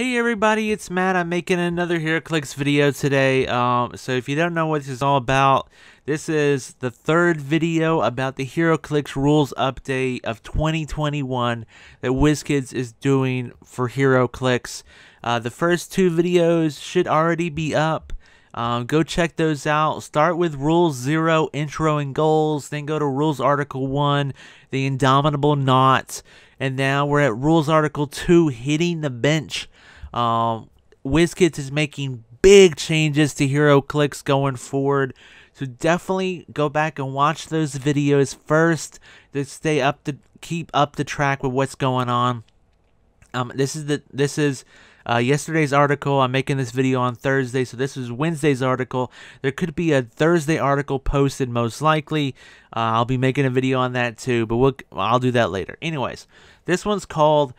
Hey everybody, it's Matt. I'm making another Heroclix video today. So if you don't know what this is all about, this is the third video about the Heroclix rules update of 2021 that WizKids is doing for Heroclix. The first two videos should already be up. Go check those out. Start with Rule 0, Intro and Goals, then go to Rules Article 1, The Indomitable Knot, and now we're at Rules Article 2, Hitting the Bench. WizKids is making big changes to Heroclix going forward, so definitely go back and watch those videos first to stay up to keep up the track with what's going on. This is yesterday's article. I'm making this video on Thursday, so this is Wednesday's article. There could be a Thursday article posted most likely. I'll be making a video on that too, but I'll do that later. Anyways, this one's called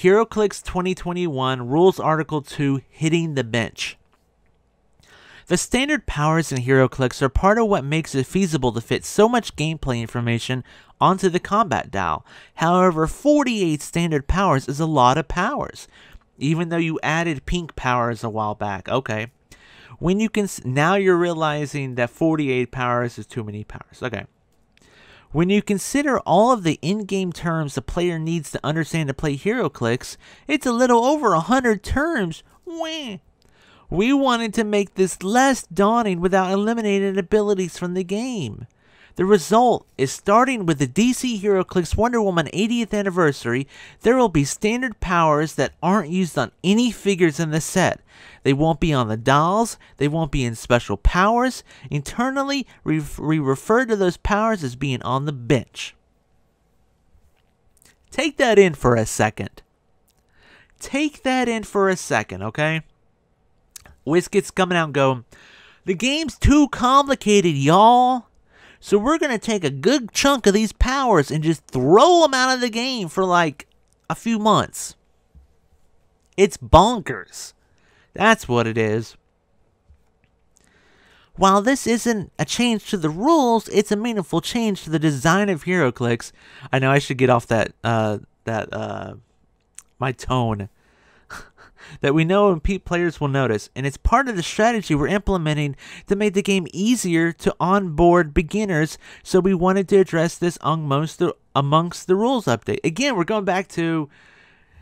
Heroclix 2021 Rules Article 2 Hitting the Bench. The standard powers in Heroclix are part of what makes it feasible to fit so much gameplay information onto the combat dial. However, 48 standard powers is a lot of powers, even though you added pink powers a while back. Okay, when you can now you're realizing that 48 powers is too many powers. Okay. When you consider all of the in-game terms the player needs to understand to play Heroclix, it's a little over 100 terms. Wah. We wanted to make this less daunting without eliminating abilities from the game. The result is starting with the DC Heroclix Wonder Woman 80th anniversary, there will be standard powers that aren't used on any figures in the set. They won't be on the dolls, they won't be in special powers. Internally, we refer to those powers as being on the bench. Take that in for a second. Take that in for a second, okay? WizKids coming out and going, the game's too complicated, y'all. So we're going to take a good chunk of these powers and just throw them out of the game for like a few months. It's bonkers. That's what it is. While this isn't a change to the rules, it's a meaningful change to the design of Heroclix. I know I should get off that, my tone. That we know and players will notice, and it's part of the strategy we're implementing to make the game easier to onboard beginners, so we wanted to address this amongst the rules update. Again, we're going back to,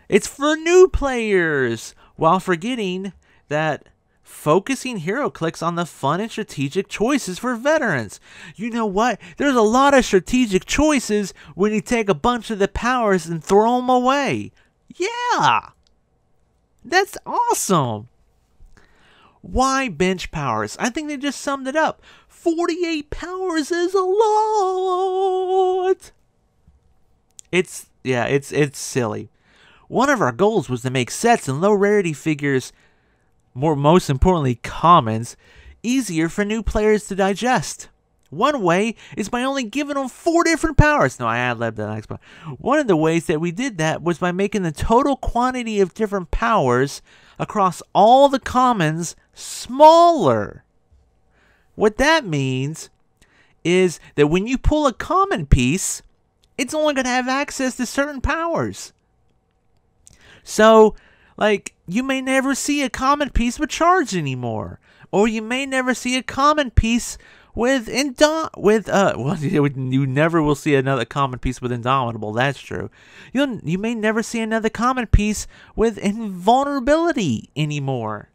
it's for new players, while forgetting that focusing Heroclix on the fun and strategic choices for veterans. You know what? There's a lot of strategic choices when you take a bunch of the powers and throw them away. Yeah! That's awesome. Why bench powers? I think they just summed it up. 48 powers is a lot. It's silly. One of our goals was to make sets and low rarity figures, most importantly commons, easier for new players to digest. One way is by only giving them 4 different powers. No, I ad-libbed that next part. One of the ways that we did that was by making the total quantity of different powers across all the commons smaller. What that means is that when you pull a common piece, it's only going to have access to certain powers. So, like, you may never see a common piece with charge anymore. Or you may never see a common piece well, you never will see another common piece with Indomitable, that's true. You may never see another common piece with Invulnerability anymore.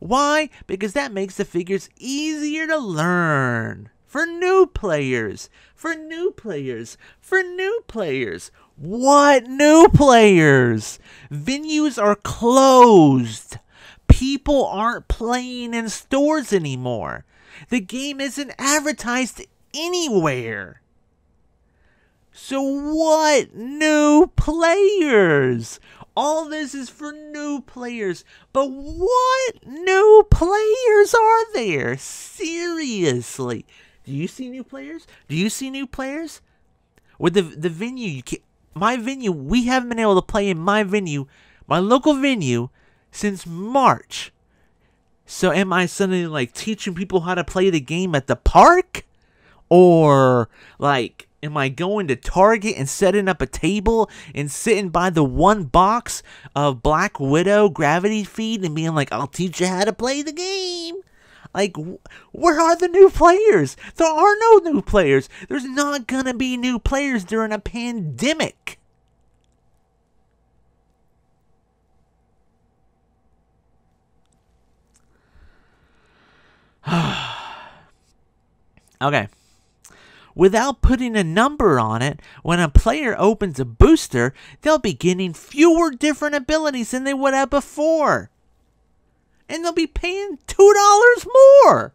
Why? Because that makes the figures easier to learn. For new players. For new players. For new players. What new players? Venues are closed. People aren't playing in stores anymore. The game isn't advertised anywhere. So what new players? All this is for new players. But what new players are there? Seriously. Do you see new players? Do you see new players? With the venue, you can't, my venue, we haven't been able to play in my venue, my local venue, since March. So am I suddenly like teaching people how to play the game at the park? Or like Am I going to Target and setting up a table and sitting by the one box of Black Widow Gravity Feed and being like, I'll teach you how to play the game? Like, where are the new players? There are no new players. There's not going to be new players during a pandemic. Okay. Without putting a number on it, when a player opens a booster, they'll be getting fewer different abilities than they would have before. And they'll be paying $2 more.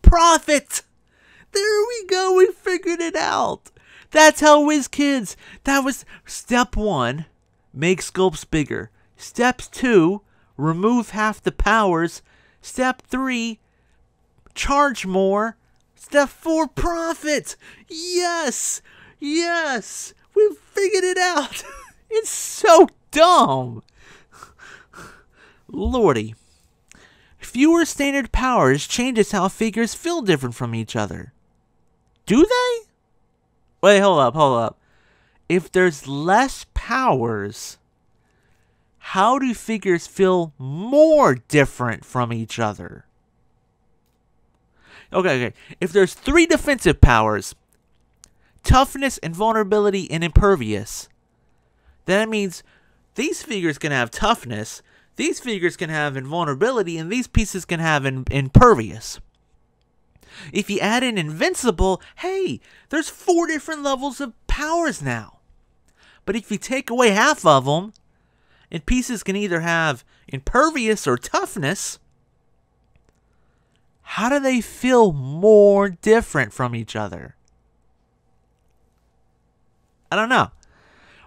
Profit. There we go. We figured it out. That's how WizKids. That was step one. Make sculpts bigger. Step two. Remove half the powers. Step three. Charge more. Step 4, profit! Yes! Yes! We figured it out! It's so dumb! Lordy. Fewer standard powers changes how figures feel different from each other. Do they? Wait, hold up. If there's less powers, how do figures feel more different from each other? Okay. If there's 3 defensive powers, toughness, and vulnerability, and impervious, then that means these figures can have toughness, these figures can have invulnerability, and these pieces can have impervious. If you add in invincible, hey, there's 4 different levels of powers now. But if you take away half of them, and pieces can either have impervious or toughness, how do they feel more different from each other? I don't know.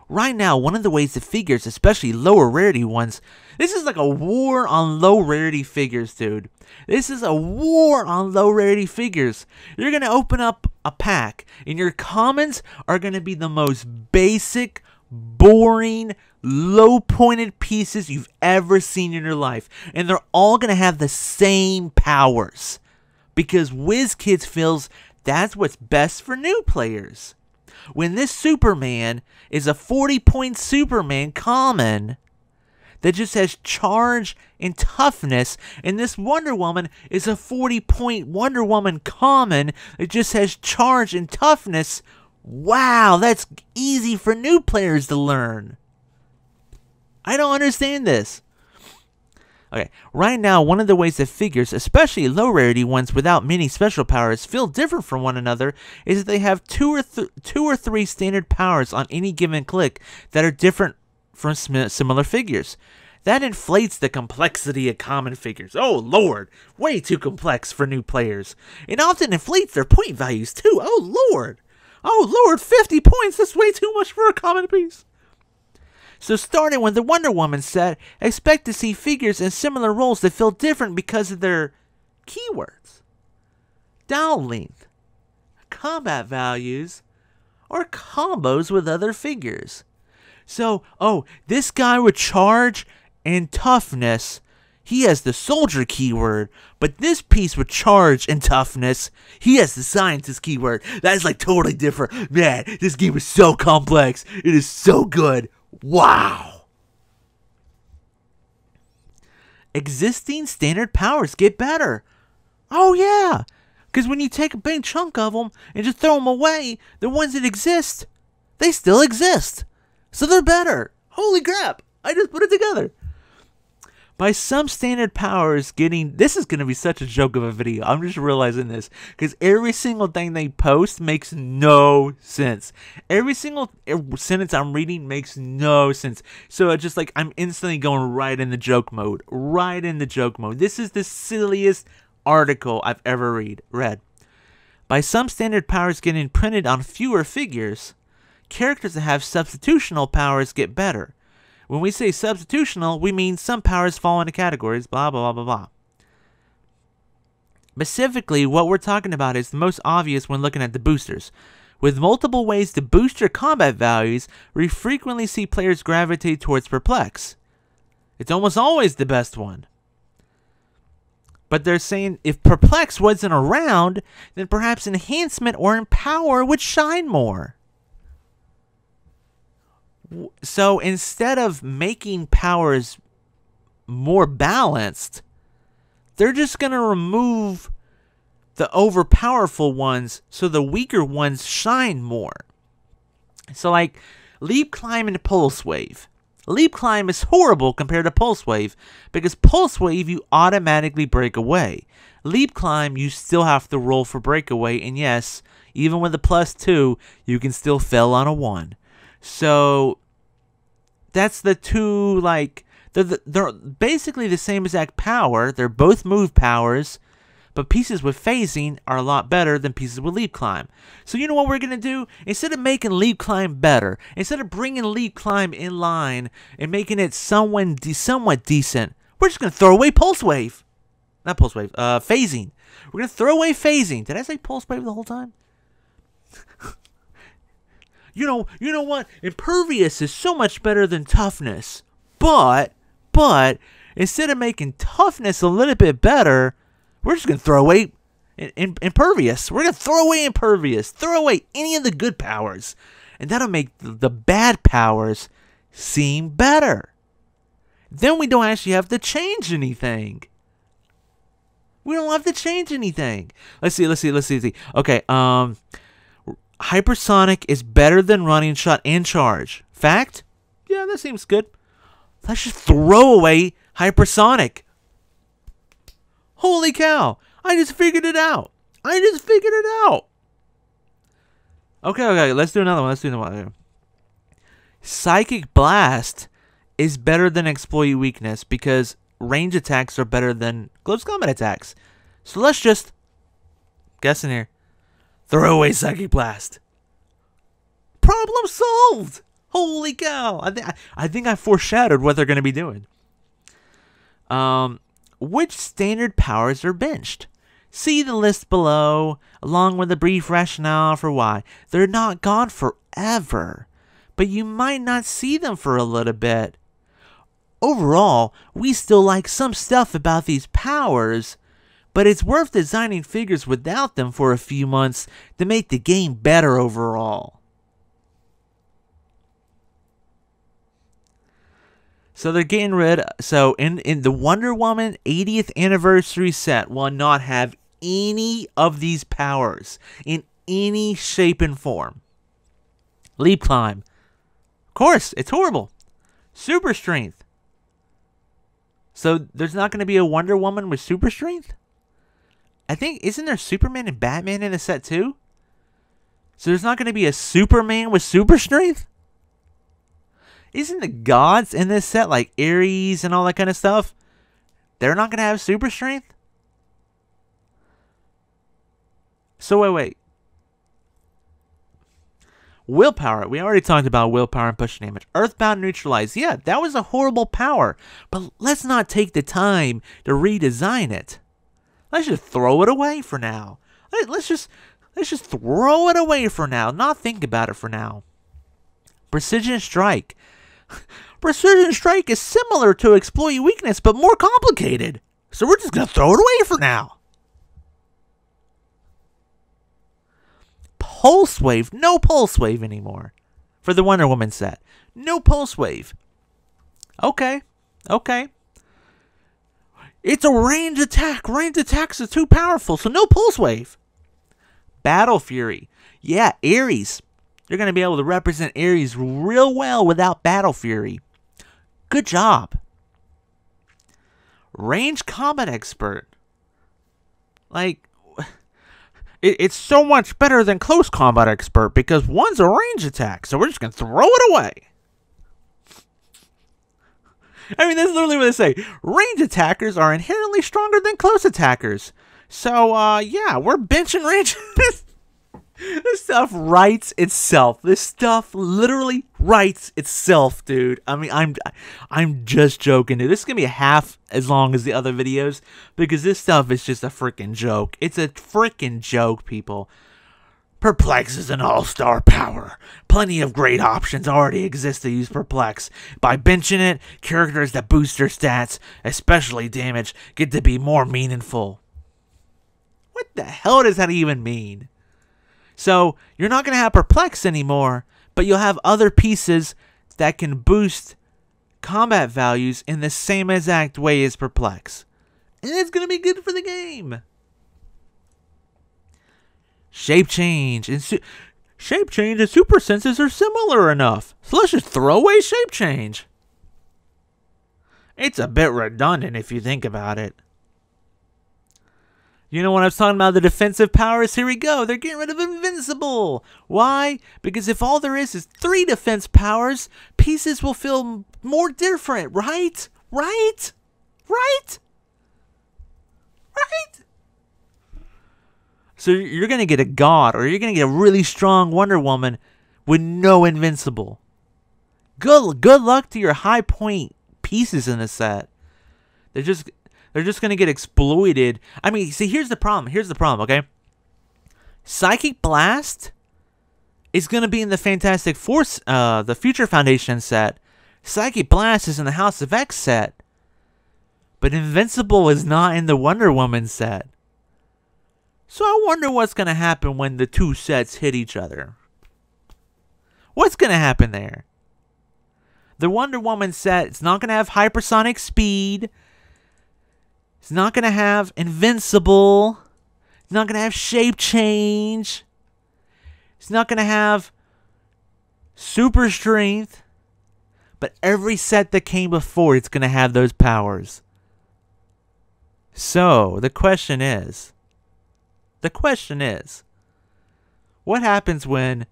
Right now, one of the ways that figures, especially lower rarity ones, this is like a war on low rarity figures, dude. This is a war on low rarity figures. You're going to open up a pack, and your commons are going to be the most basic, boring, low-pointed pieces you've ever seen in your life. And they're all going to have the same powers. Because WizKids feels that's what's best for new players. When this Superman is a 40-point Superman common that just has charge and toughness, and this Wonder Woman is a 40-point Wonder Woman common that just has charge and toughness, wow, that's easy for new players to learn. I don't understand this. Okay, right now, one of the ways that figures, especially low rarity ones without many special powers, feel different from one another is that they have two or three standard powers on any given click that are different from similar figures. That inflates the complexity of common figures. Oh, Lord. Way too complex for new players. It often inflates their point values, too. Oh, Lord. Oh, Lord, 50 points. That's way too much for a common piece. So starting with the Wonder Woman set, expect to see figures in similar roles that feel different because of their keywords. Down length, combat values, or combos with other figures. So, oh, this guy with charge and toughness, he has the soldier keyword, but this piece with charge and toughness, he has the scientist keyword. That is like totally different. Man, this game is so complex. It is so good. Wow! Existing standard powers get better. Oh yeah! Because when you take a big chunk of them and just throw them away, the ones that exist, they still exist. So they're better. Holy crap! I just put it together. By some standard powers getting... This is going to be such a joke of a video. I'm just realizing this. Because every single thing they post makes no sense. Every single sentence I'm reading makes no sense. So it's just like I'm instantly going right in the joke mode. Right in the joke mode. This is the silliest article I've ever read. By some standard powers getting printed on fewer figures, characters that have substitutional powers get better. When we say substitutional, we mean some powers fall into categories, blah, blah, blah, blah, blah. Specifically, what we're talking about is the most obvious when looking at the boosters. With multiple ways to boost your combat values, we frequently see players gravitate towards Perplex. It's almost always the best one. But they're saying if Perplex wasn't around, then perhaps Enhancement or Empower would shine more. So instead of making powers more balanced, they're just going to remove the overpowerful ones so the weaker ones shine more. So like Leap Climb and Pulse Wave. Leap Climb is horrible compared to Pulse Wave because Pulse Wave you automatically break away. Leap Climb you still have to roll for breakaway, and yes, even with a +2 you can still fail on a 1. So that's the two, like they're basically the same exact power. They're both move powers, but pieces with phasing are a lot better than pieces with Leap Climb. So you know what we're going to do? Instead of making Leap Climb better, instead of bringing Leap Climb in line and making it somewhat decent, we're just going to throw away Pulse Wave. Not Pulse Wave, Phasing. We're going to throw away Phasing. Did I say Pulse Wave the whole time? You know what? Impervious is so much better than Toughness. But instead of making Toughness a little bit better, we're just going to throw away Impervious. We're going to throw away Impervious. Throw away any of the good powers. And that'll make the bad powers seem better. Then we don't actually have to change anything. We don't have to change anything. Let's see. Okay, Hypersonic is better than Running Shot and Charge. Fact? Yeah, that seems good. Let's just throw away Hypersonic. Holy cow! I just figured it out! Okay, let's do another one. Psychic Blast is better than Exploit Weakness because range attacks are better than close combat attacks. So let's just, guessing here, throw away Psychic Blast. Problem solved! Holy cow! I think I foreshadowed what they're going to be doing. Which standard powers are benched? See the list below, along with a brief rationale for why. They're not gone forever, but you might not see them for a little bit. Overall, we still like some stuff about these powers, but it's worth designing figures without them for a few months to make the game better overall. So they're getting rid. So in the Wonder Woman 80th anniversary set will not have any of these powers in any shape and form. Leap Climb, of course, it's horrible. Super Strength. So there's not going to be a Wonder Woman with Super Strength? I think, isn't there Superman and Batman in the set too? So there's not going to be a Superman with Super Strength? Isn't the gods in this set, like Ares and all that kind of stuff, they're not going to have super strength? So wait. Willpower. We already talked about willpower and push damage. Earthbound Neutralize. Yeah, that was a horrible power. But let's not take the time to redesign it. Let's just throw it away for now. Let's just throw it away for now. Not think about it for now. Precision Strike. Precision Strike is similar to Exploit Weakness, but more complicated. So we're just going to throw it away for now. Pulse Wave. No Pulse Wave anymore for the Wonder Woman set. No Pulse Wave. Okay. It's a range attack. Range attacks are too powerful, so no Pulse Wave. Battle Fury. Yeah, Ares. You're going to be able to represent Ares real well without Battle Fury. Good job. Range Combat Expert. Like, it's so much better than Close Combat Expert because one's a range attack, so we're just going to throw it away. I mean, that's literally what they say. Range attackers are inherently stronger than close attackers. So, yeah, we're benching range. This stuff writes itself. This stuff literally writes itself, dude. I mean, I'm just joking, dude. This is going to be half as long as the other videos because this stuff is just a freaking joke. It's a freaking joke, people. Perplex is an all-star power. Plenty of great options already exist to use Perplex. By benching it, characters that boost their stats, especially damage, get to be more meaningful. What the hell does that even mean? So, you're not going to have Perplex anymore, but you'll have other pieces that can boost combat values in the same exact way as Perplex. And it's going to be good for the game. Shape change and super senses are similar enough, so let's just throw away shape change. It's a bit redundant if you think about it. You know what I was talking about, the defensive powers? Here we go. They're getting rid of Invincible. Why? Because if all there is 3 defense powers, pieces will feel more different, right? Right? Right? Right? So you're going to get a god, or you're going to get a really strong Wonder Woman with no Invincible. Good luck to your high point pieces in the set. They're just going to get exploited. I mean, see, here's the problem. Here's the problem, okay? Psychic Blast is going to be in the Fantastic Four, the Future Foundation set. Psychic Blast is in the House of X set. But Invincible is not in the Wonder Woman set. So I wonder what's going to happen when the 2 sets hit each other. What's going to happen there? The Wonder Woman set, it's not going to have hypersonic speed. It's not going to have Invincible. It's not going to have shape change. It's not going to have super strength. But every set that came before, it's going to have those powers. So the question is, what happens when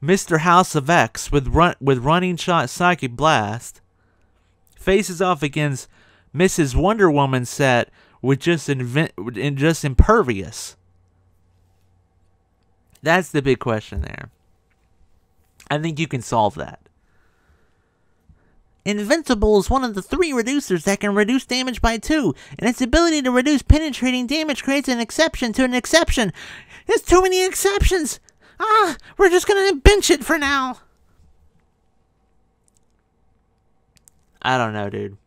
Mr. House of X with running shot Psychic Blast faces off against Mrs. Wonder Woman set with just Impervious? That's the big question there. I think you can solve that. Invincible is one of the 3 reducers that can reduce damage by 2, and its ability to reduce penetrating damage creates an exception to an exception. There's too many exceptions! We're just gonna bench it for now! I don't know, dude.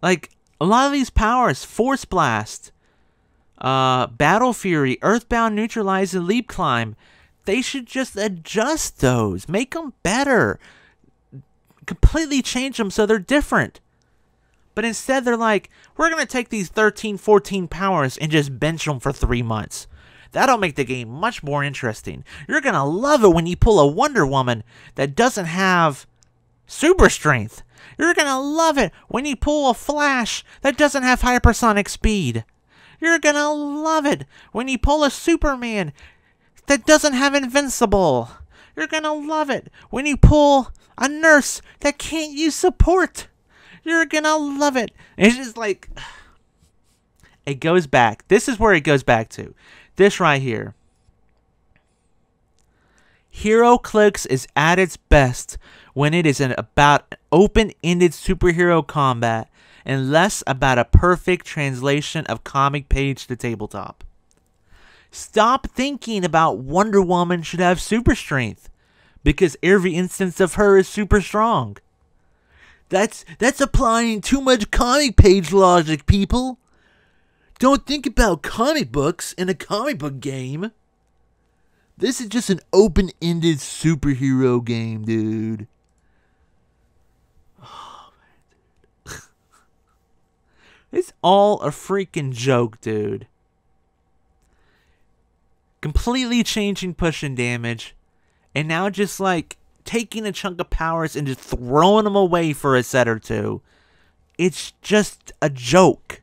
Like, a lot of these powers, Force Blast, Battle Fury, Earthbound Neutralize, and Leap Climb, they should just adjust those, make them better. Completely change them so they're different. But instead they're like, we're going to take these 13, 14 powers and just bench them for 3 months. That'll make the game much more interesting. You're going to love it when you pull a Wonder Woman that doesn't have super strength. You're going to love it when you pull a Flash that doesn't have hypersonic speed. You're going to love it when you pull a Superman that doesn't have Invincible. You're going to love it when you pull a nurse that can't use support. You're going to love it. It's just like, it goes back. This is where it goes back to. This right here. Heroclix is at its best when it is about open-ended superhero combat and less about a perfect translation of comic page to tabletop. Stop thinking about Wonder Woman should have super strength, because every instance of her is super strong. That's applying too much comic page logic, people. Don't think about comic books in a comic book game. This is just an open-ended superhero game, dude. Oh, man. It's all a freaking joke, dude. Completely changing push and damage. And now just like taking a chunk of powers and just throwing them away for a set or two. It's just a joke.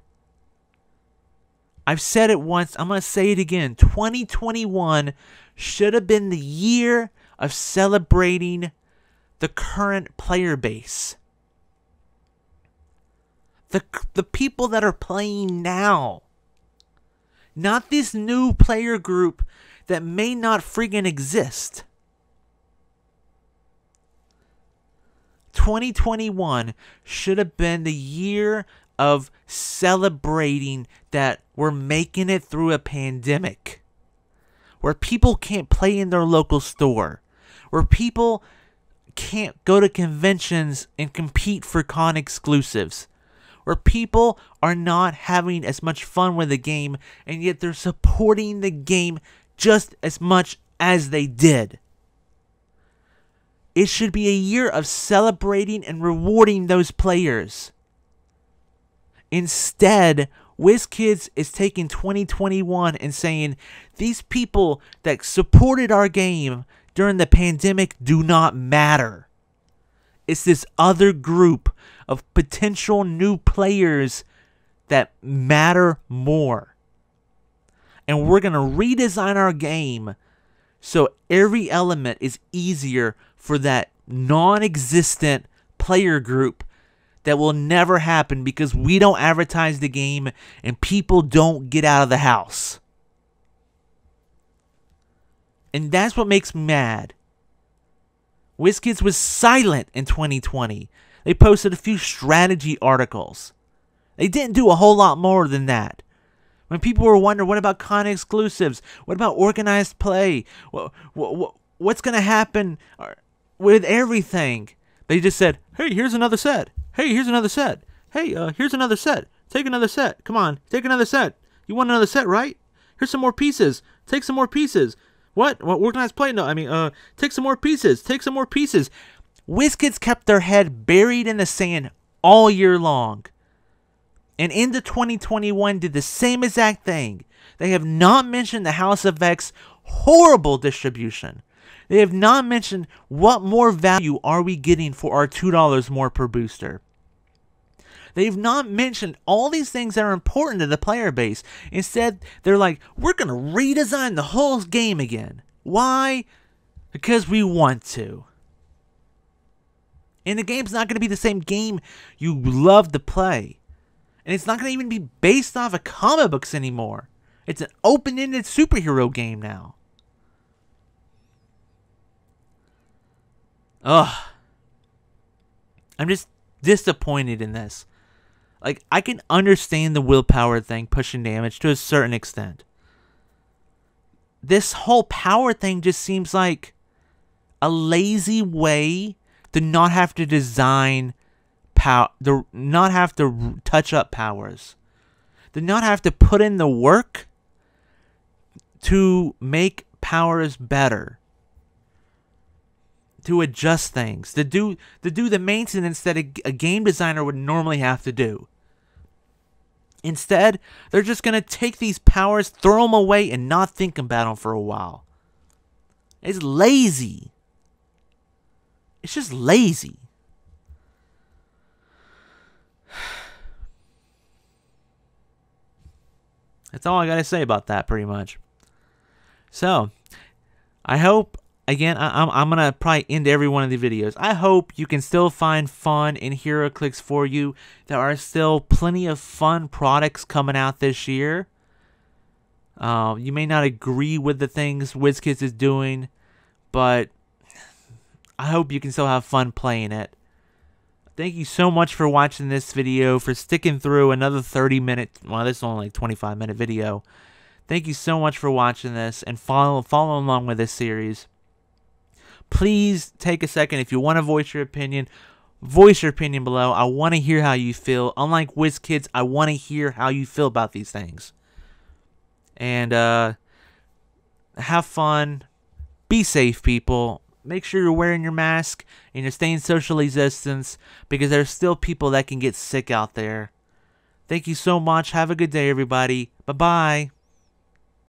I've said it once. I'm going to say it again. 2021 should have been the year of celebrating the current player base. The people that are playing now. Not this new player group that may not friggin' exist. 2021 should have been the year of celebrating that we're making it through a pandemic. where people can't play in their local store, where people can't go to conventions and compete for con exclusives, where people are not having as much fun with the game, and yet they're supporting the game just as much as they did. It should be a year of celebrating and rewarding those players. Instead, WizKids is taking 2021 and saying, these people that supported our game during the pandemic do not matter. It's this other group of potential new players that matter more. And we're going to redesign our game so every element is easier for that non-existent player group that will never happen because we don't advertise the game and people don't get out of the house. And that's what makes me mad. WizKids was silent in 2020. They posted a few strategy articles. They didn't do a whole lot more than that. When people were wondering, what about con exclusives? What about organized play? What's going to happen with everything? They just said, hey, here's another set. Hey, here's another set. Hey, here's another set. Take another set. Come on, take another set. You want another set, right? Here's some more pieces. Take some more pieces. What organized play? No, I mean, take some more pieces. Take some more pieces. WizKids kept their head buried in the sand all year long. And into 2021 did the same exact thing. They have not mentioned the House of X horrible distribution. They have not mentioned what more value are we getting for our $2 more per booster. They've not mentioned all these things that are important to the player base. Instead, they're like, we're going to redesign the whole game again. Why? Because we want to. And the game's not going to be the same game you love to play. And it's not going to even be based off of comic books anymore. It's an open-ended superhero game now. Ugh. I'm just disappointed in this. Like, I can understand the willpower thing pushing damage to a certain extent. This whole power thing just seems like a lazy way to not have to design power, to not have to touch up powers, to not have to put in the work to make powers better, to adjust things, to do the maintenance that a game designer would normally have to do. Instead, they're just going to take these powers, throw them away, and not think about them for a while. It's lazy. It's just lazy. That's all I got to say about that, pretty much. So, I hope... Again, I'm going to probably end every one of the videos. I hope you can still find fun in Heroclix for you. There are still plenty of fun products coming out this year. You may not agree with the things WizKids is doing, but I hope you can still have fun playing it. Thank you so much for watching this video, for sticking through another 30-minute, well, this is only like 25-minute video. Thank you so much for watching this and follow along with this series. Please take a second if you want to voice your opinion below. I want to hear how you feel. Unlike WizKids, I want to hear how you feel about these things. And have fun. Be safe, people. Make sure you're wearing your mask and you're staying socially distanced because there's still people that can get sick out there. Thank you so much. Have a good day, everybody. Bye-bye.